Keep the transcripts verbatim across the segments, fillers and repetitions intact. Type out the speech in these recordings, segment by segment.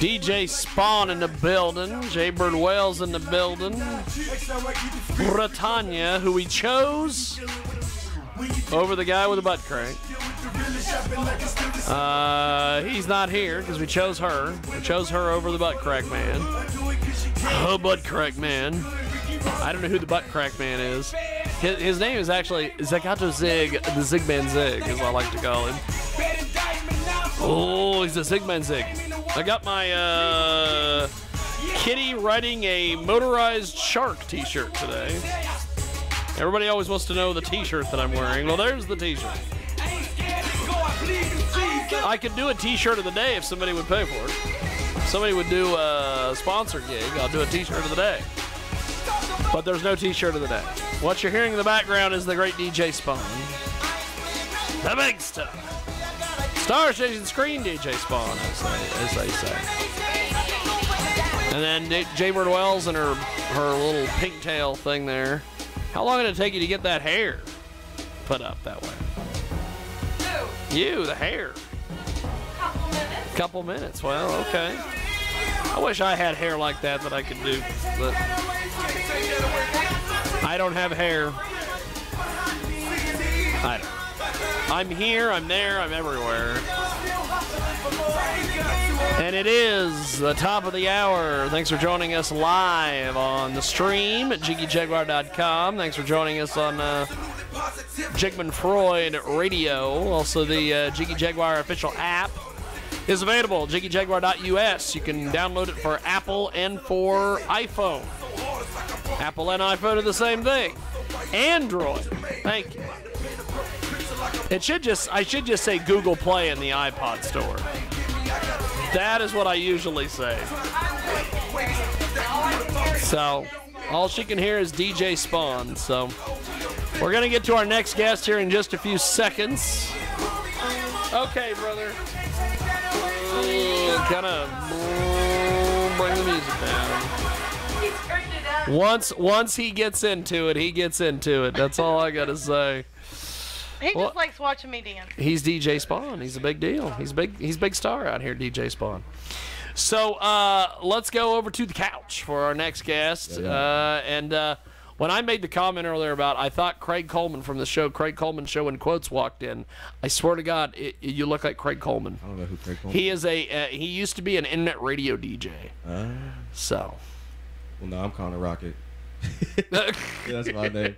D J Spawn in the building, J. Bird Wells in the building, Britanya, who we chose over the guy with the butt crank. Uh, he's not here because we chose her. We chose her over the butt crack man. Oh, butt crack man. I don't know who the butt crack man is. His, his name is actually Zagato Zig, the Jigman Zig, as I like to call him. Oh, he's a Jigman Zig. I got my uh, Kitty Riding a Motorized Shark t-shirt today. Everybody always wants to know the t-shirt that I'm wearing. Well, there's the t-shirt. I could do a t-shirt of the day if somebody would pay for it. If somebody would do a sponsor gig, I'll do a t-shirt of the day. But there's no t-shirt of the day. What you're hearing in the background is the great D J Spawn. The big stuff. Star Station Screen D J Spawn, as they say. And then J. Bird Wells and her, her little pigtail thing there. How long did it take you to get that hair put up that way? You, the hair. Couple minutes. Couple minutes. Well, okay. I wish I had hair like that that I could do, but I don't have hair. I don't. I'm here. I'm there. I'm everywhere. And it is the top of the hour. Thanks for joining us live on the stream at Jiggy Jaguar dot com. Thanks for joining us on Uh, Jigman Freud Radio. Also, the uh, Jiggy Jaguar official app is available. Jiggy Jaguar dot U S. You can download it for Apple and for iPhone. Apple and iPhone are the same thing. Android. Thank you. It should just, I should just say Google Play in the iPod store. That is what I usually say. So, all she can hear is D J Spawn, so we're going to get to our next guest here in just a few seconds. Okay, brother. Uh, kind of uh, bring the music down. Once, once he gets into it, he gets into it. That's all I got to say. He just well, likes watching me dance. He's D J Spawn. He's a big deal. He's a big, he's a big star out here, D J Spawn. So uh, let's go over to the couch for our next guest. Uh, and... Uh, When I made the comment earlier about I thought Craig Coleman from the show, Craig Coleman Show in Quotes, walked in, I swear to God, it, it, you look like Craig Coleman. I don't know who Craig Coleman is. He is a, uh, he used to be an internet radio D J. Uh, so. Well, no, I'm Connor Rocket. Yeah, that's my name.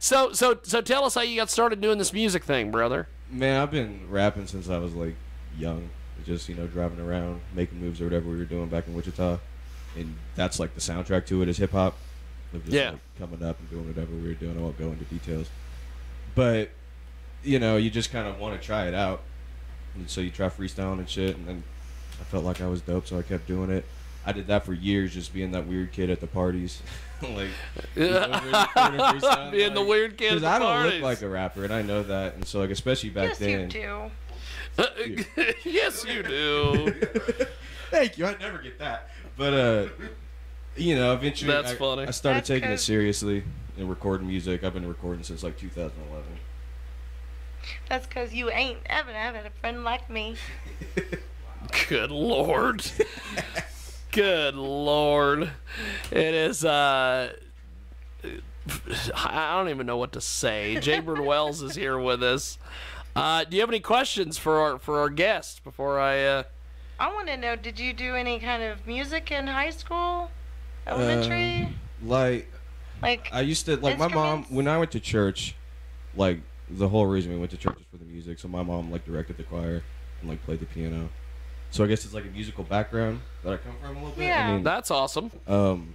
So, so, so tell us how you got started doing this music thing, brother. Man, I've been rapping since I was, like, young. Just, you know, driving around, making moves or whatever we were doing back in Wichita. And that's, like, the soundtrack to it is hip-hop. Of just, yeah, like, coming up and doing whatever we were doing. I won't go into details, but you know, you just kind of want to try it out, and so you try freestyling and shit. And then I felt like I was dope, so I kept doing it. I did that for years, just being that weird kid at the parties, like you know, really being like, the weird kid at the I don't parties. Look like a rapper, and I know that. And so, like, especially back yes, then, you do. Yes, you do. Thank you. I never get that, but uh. You know, eventually That's I, funny. I started That's taking it seriously and recording music. I've been recording since like two thousand eleven. That's because you ain't ever had a friend like me. Good Lord. Good Lord. It is, uh, I don't even know what to say. J. Bird Wells is here with us. Uh, do you have any questions for our, for our guest before I, uh. I want to know, did you do any kind of music in high school? Elementary? Um, like, like I used to, like my mom, when I went to church, like the whole reason we went to church was for the music. So my mom like directed the choir and like played the piano. So I guess it's like a musical background that I come from a little bit. Yeah, I mean, that's awesome. Um,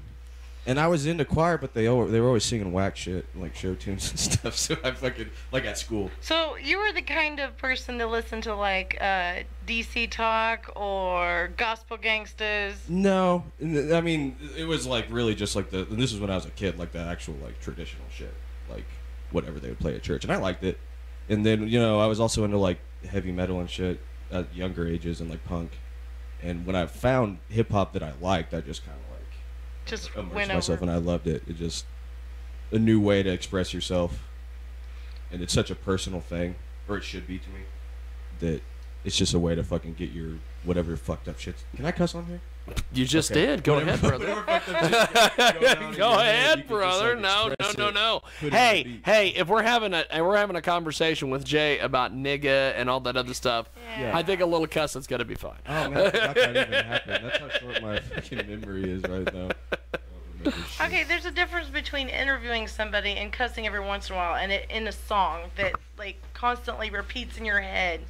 and I was in the choir, but they all, they were always singing whack shit, like show tunes and stuff. So I fucking like at school. So you were the kind of person to listen to like uh, D C Talk or Gospel Gangsters? No, I mean it was like really just like the. And this is when I was a kid, like the actual like traditional shit, like whatever they would play at church, and I liked it. And then you know I was also into like heavy metal and shit at younger ages and like punk. And when I found hip hop that I liked, I just kind of. Just went myself over. And I loved it. It just a new way to express yourself, and it's such a personal thing, or it should be to me, that It's just a way to fucking get your whatever fucked up shit. Can I cuss on here? You just okay. did. Go whatever, ahead, brother. Go ahead, brother. Like no, no, no, no. Hey, hey, if we're having a if we're having a conversation with Jay about nigga and all that other stuff, yeah. I think a little cuss is gonna be fine. Oh man, that can't even happen. That's how short my fucking memory is right now. Okay, there's a difference between interviewing somebody and cussing every once in a while, and it in a song that like constantly repeats in your head.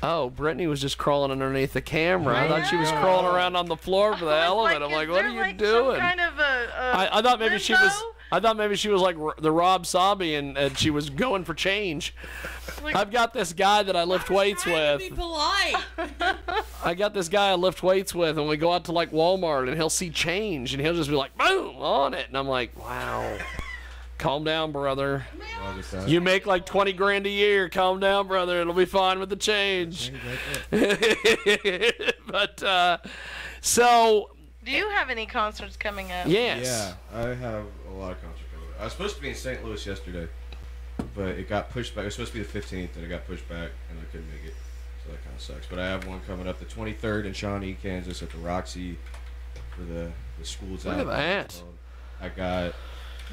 Oh, Brittany was just crawling underneath the camera. I, I thought know. she was crawling around on the floor for the hell of it. I'm like, what are you like doing? Some kind of a, a I, I thought maybe limbo? she was. I thought maybe she was like the Rob Zombie, and, and she was going for change. Like, I've got this guy that I lift weights with. To be polite. I got this guy I lift weights with, and we go out to like Walmart, and he'll see change, and he'll just be like, boom, on it, and I'm like, wow. Calm down, brother. You make like twenty grand a year. Calm down, brother. It'll be fine with the change. But uh, so, do you have any concerts coming up? Yes. Yeah, I have a lot of concerts coming up. I was supposed to be in Saint Louis yesterday, but it got pushed back. It was supposed to be the fifteenth, and it got pushed back, and I couldn't make it. So that kind of sucks. But I have one coming up the twenty-third in Shawnee, Kansas, at the Roxy for the the school's out. Look at that. I got.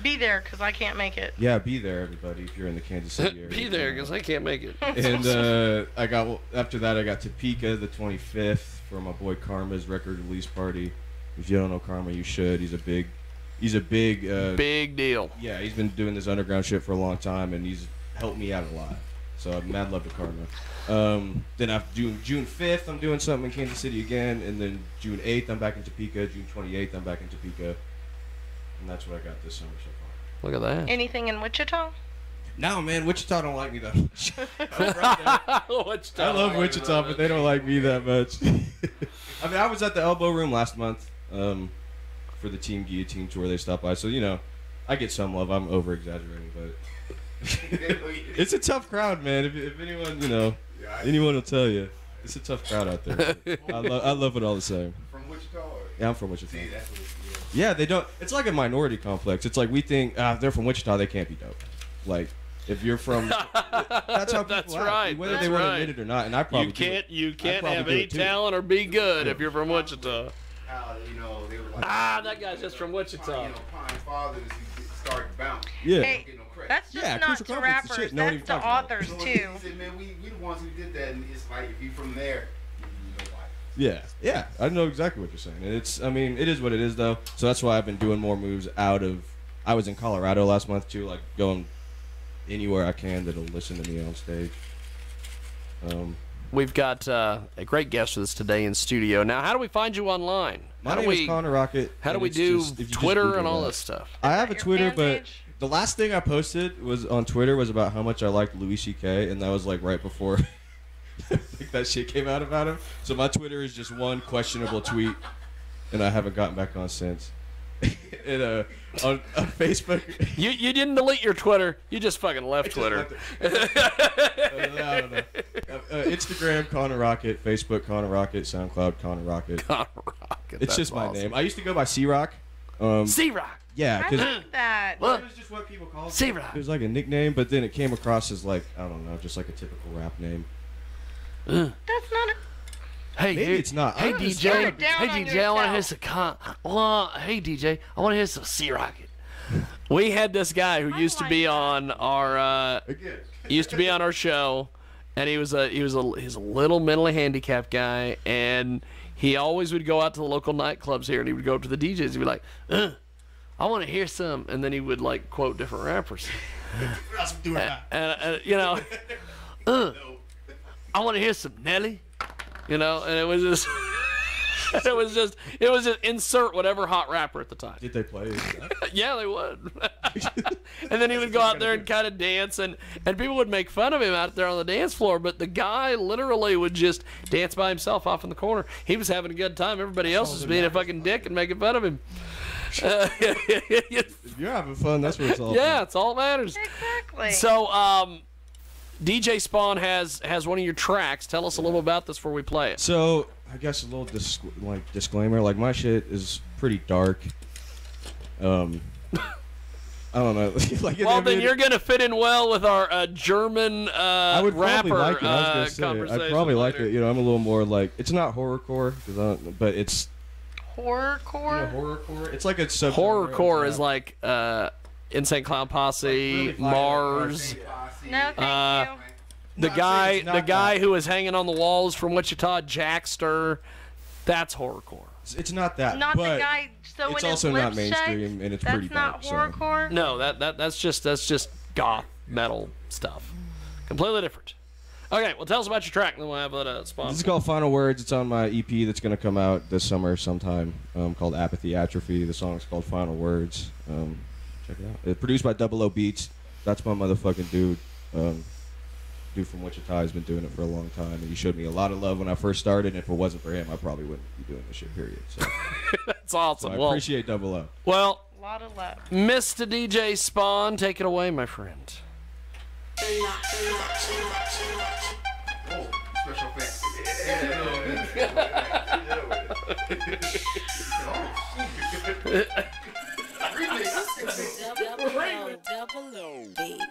Be there, because I can't make it. Yeah, be there, everybody, if you're in the Kansas City area. Be there, because I can't make it. And uh, I got after that, I got Topeka the twenty-fifth for my boy Karma's record release party. If you don't know Karma, you should. He's a big, he's a big... Uh, big deal. Yeah, he's been doing this underground shit for a long time, and he's helped me out a lot. So I'm mad love to Karma. Um, then I do June fifth, I'm doing something in Kansas City again, and then June eighth, I'm back in Topeka. June twenty-eighth, I'm back in Topeka. And that's what I got this summer so far. Look at that. Anything in Wichita? No, man. Wichita don't like me that much. I, Wichita I love Wichita, but they don't like me that much. I mean, I was at the Elbow Room last month um, for the Team Guillotine tour. They stopped by. So, you know, I get some love. I'm over-exaggerating, but it's a tough crowd, man. If, if anyone, you know, anyone will tell you. It's a tough crowd out there. I, lo I love it all the same. From Wichita? Or? Yeah, I'm from Wichita. See, that's what it is. Yeah, they don't. It's like a minority complex. It's like we think, ah, if they're from Wichita, they can't be dope. Like, if you're from, that's how people that's act, right. whether that's they want right. to admit it or not. And I probably you can't, you can't have any talent or be good yeah. if you're from Wichita. Uh, you know, they were like, ah, that guy's just from Wichita. You know, Pine's father is starting to bounce. Yeah. Hey, that's just yeah, not to rappers. Shit, that's to authors about. too. So said, man, we we the ones who did that, and it's like if you from there. Yeah, yeah, I know exactly what you're saying. It's, I mean, it is what it is, though. So that's why I've been doing more moves out of. I was in Colorado last month too, like going anywhere I can that'll listen to me on stage. Um, We've got uh, a great guest with us today in studio. Now, how do we find you online? My how name do we, is Connor Rocket. How do we do just, Twitter and all that. this stuff? I have a Twitter, but page? the last thing I posted was on Twitter was about how much I liked Louis C K, and that was like right before. Like that shit came out about him. So my Twitter is just one questionable tweet, and I haven't gotten back on since. And uh, on, on Facebook, you you didn't delete your Twitter. You just fucking left just Twitter. Left uh, I don't know. Uh, uh, Instagram Connor Rocket, Facebook Connor Rocket, SoundCloud Connor Rocket. Connor Rocket. It's just awesome. my name. I used to go by C Rock. Um, C Rock. Yeah, because that well, it was just what people called C Rock. It was like a nickname, but then it came across as like I don't know, just like a typical rap name. Uh. That's not a... Hey, Maybe dude. it's not. Hey, D J. Hey, D J, I want to hear some con... Well, hey, D J, I want to hear some Sea Rocket. We had this guy who I used like to be that. on our... Uh, Again. used to be on our show, and he was a he was a, he was a little mentally handicapped guy, and he always would go out to the local nightclubs here, and he would go up to the D Js and be like, uh, I want to hear some, and then he would, like, quote different rappers. and, and, and, you know... Uh, I want to hear some Nelly, you know, and it was just, it was just, it was just insert whatever hot rapper at the time. Did they play? Yeah, they would. And then he would go out there and kind of dance, and and people would make fun of him out there on the dance floor. But the guy literally would just dance by himself off in the corner. He was having a good time. Everybody else was being a fucking dick and making fun of him. Uh, if you're having fun, that's what it's all. Yeah, it's all matters. Exactly. So, um. D J Spawn has has one of your tracks. Tell us a little about this before we play it. So I guess a little dis like disclaimer. Like my shit is pretty dark. Um, I don't know. like well, then you're gonna fit in well with our uh, German uh, I would rapper like it. I was gonna uh, say, I'd probably later. like it. You know, I'm a little more like it's not horrorcore, but it's horrorcore. You know, horrorcore. It's like a sub. Horrorcore is like uh, Insane Clown Posse, like really Mars. No, thank uh, you. The guy, the guy who is hanging on the walls from Wichita, Jackster. That's horrorcore. It's not that. Not but the guy. So it's also not mainstream, and it's pretty bad. That's not horrorcore. No, that that that's just that's just goth metal stuff. Completely different. Okay, well, tell us about your track, and then we'll have a sponsor. This is called Final Words. It's on my E P that's going to come out this summer sometime, um, called Apathy Atrophy. The song's called Final Words. Um, check it out. It's produced by Double O Beats. That's my motherfucking dude. Um, dude from Wichita has been doing it for a long time, and he showed me a lot of love when I first started, and if it wasn't for him, I probably wouldn't be doing this shit, period. So. That's awesome. So I well, appreciate Double O. Well, a lot of love. Mister D J Spawn, take it away, my friend. Oh, special effects. Double O Beat.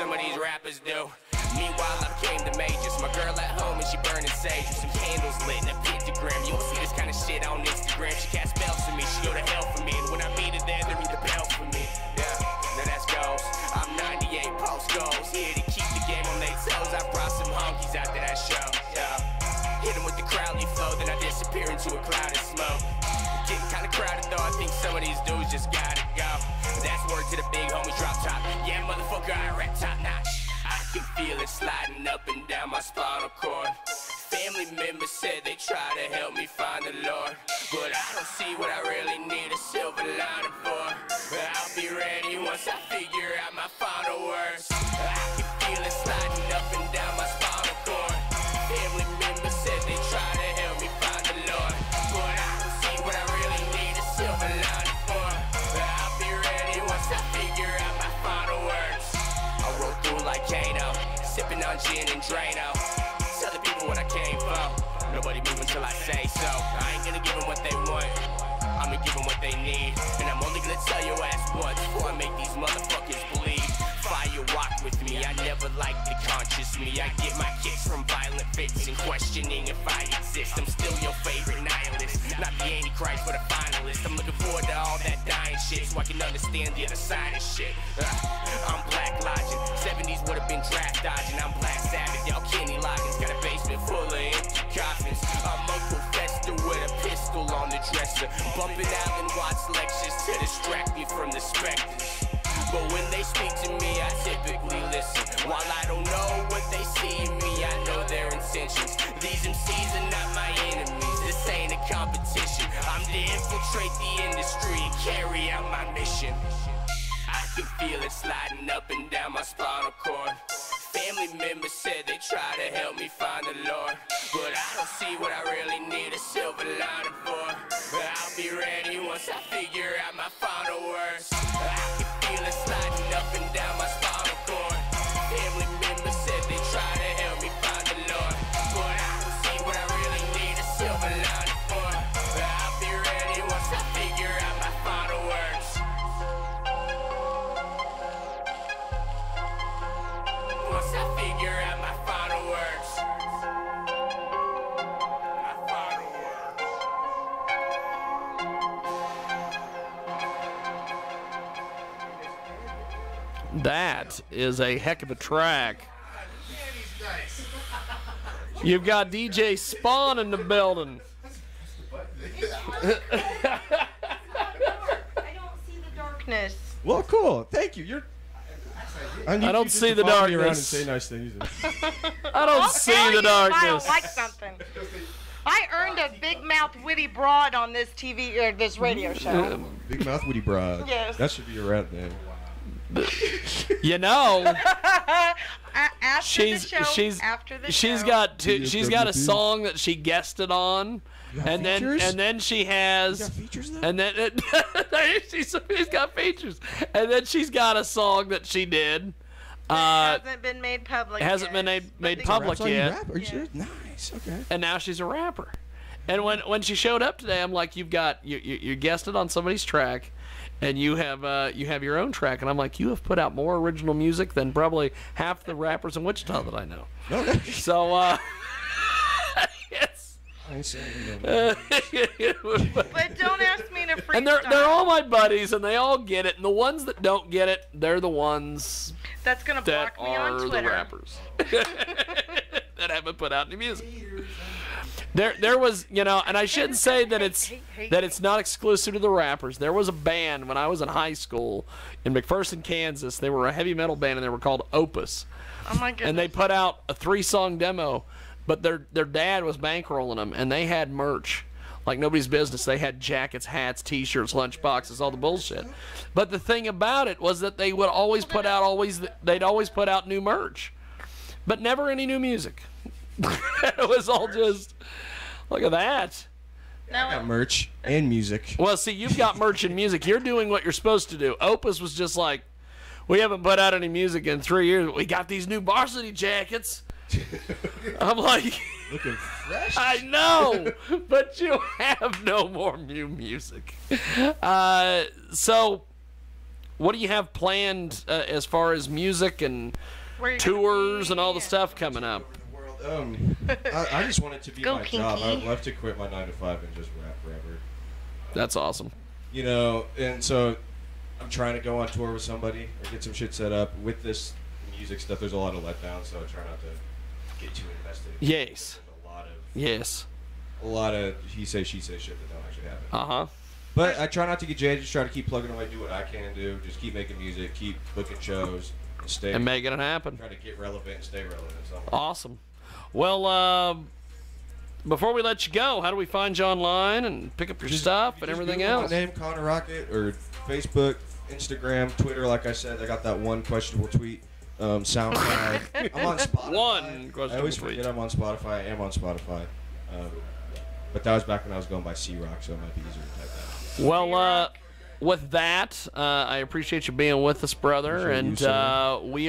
Some of these rappers do. Meanwhile, I became the majors. My girl at home and she burning sage with some candles lit and a pentagram. You don't see this kind of shit on Instagram. She cast spells to me, she go to hell for me. And when I meet her there, there is the bell for me. Yeah, now that's goals. I'm ninety-eight post goals. Here to keep the game on their toes. I brought some honkies out to that show. Yeah, hit them with the Crowley flow, then I disappear into a cloud of smoke. Getting kind of crowded though, I think some of these dudes just gotta go. That's word to the big homie drop top. Yeah, motherfucker, I rap top notch. I can feel it sliding up and down my spinal cord. Family members said they try to help me find the Lord, but I don't see what I really need a silver lining for. But I'll be ready once I figure out my final words. I can feel it sliding up and down my spinal cord. Family members said they try to help me find the Lord, but I don't see what I really need a silver lining. Sipping on gin and Drano. Tell the people what I came for. Nobody move until I say so. I ain't gonna give them what they want, I'ma give them what they need. And I'm only gonna tell your ass once before I make these motherfuckers believe. Fire walk with me, I never liked the conscious me. I get my kicks from violent fits and questioning if I exist. I'm still your favorite nihilist, not the antichrist but a finalist. I'm looking forward to all that dying shit so I can understand the other side of shit. uh, I'm black lodging, seventies would've been draft dodging. I'm black savage, y'all Kenny Loggins. Got a basement full of empty coffins. I'm Uncle Fester with a pistol on the dresser, bumping Alan Watts lectures to distract me from the specters. But when they speak to me, I typically listen. While I don't know what they see in me, I know their intentions. These M Cs are not my enemies, this ain't a competition. I'm to infiltrate the industry and carry out my mission. I can feel it sliding up and down my spinal cord. Family members said they try to help me find the Lord, but I don't see what I really need a silver lining for. But I'll be ready once I figure out my final words. I can feel it sliding up and down my spinal cord. Family members said they try to help me find the Lord, but I don't see what I really need a silver lining for. But I'll be ready once I figure out my final words. Once I figure out my final words. My final words. That is a heck of a track. You've got D J Spawn in the building. I don't see the darkness. Well, cool. Thank you. You're. I, I don't see the darkness. And say nice things. I don't I'll see tell the you darkness. I don't like something. I earned a big mouth witty broad on this T V or this radio show. Big mouth witty broad. Yes. That should be your rap name. You know. After she's, the show, she's, after the she's show. got two, she's got a song that she guested on, and then features? and then she has got features and then it, she's, she's got features, and then she's got a song that she did. Uh, it hasn't been made public. Hasn't yet. been made, made public yet. Are you yeah. sure? Nice. Okay. And now she's a rapper, and when when she showed up today, I'm like, you've got you you, you guested on somebody's track. And you have uh, you have your own track, and I'm like, you have put out more original music than probably half the rappers in Wichita that I know. So, uh, yes. Uh, but don't ask me to freestyle. And they're they're all my buddies, and they all get it. And the ones that don't get it, they're the ones that's gonna block that me on Twitter. Are the rappers that haven't put out any music. There, there was, you know, and I shouldn't say that it's that it's not exclusive to the rappers. There was a band when I was in high school in McPherson, Kansas. They were a heavy metal band, and they were called Opus. Oh my goodness! And they put out a three-song demo, but their their dad was bankrolling them, and they had merch like nobody's business. They had jackets, hats, T-shirts, lunch boxes, all the bullshit. But the thing about it was that they would always put out always they'd always put out new merch, but never any new music. It was all just, look at that. No. I got merch and music. Well, see, you've got merch and music. You're doing what you're supposed to do. Opus was just like, we haven't put out any music in three years. But we got these new varsity jackets. I'm like, looking fresh. I know, but you have no more new music. Uh, so, what do you have planned uh, as far as music and tours and all the stuff coming up? Um, I, I just want it to be Go my kinky. job. I would love to quit my nine to five and just rap forever. That's awesome. You know, and so I'm trying to go on tour with somebody or get some shit set up. With this music stuff, there's a lot of letdowns, so I try not to get too invested. Yes. A lot of yes. A lot of he say she say shit that don't actually happen. Uh huh. But I try not to get jaded. Just try to keep plugging away, do what I can do. Just keep making music, keep booking shows, and stay and making it happen. Try to get relevant and stay relevant. Somewhere. Awesome. Well, uh, before we let you go, how do we find you online and pick up your just, stuff you and everything else? My name, Connor Rocket, or Facebook, Instagram, Twitter. Like I said, I got that one questionable tweet. Um, SoundCloud. I'm on Spotify. One questionable I always tweet. Forget I'm on Spotify. I am on Spotify. Um, but that was back when I was going by C Rock, so it might be easier to type that. Well, uh, with that, uh, I appreciate you being with us, brother, and uh, we are.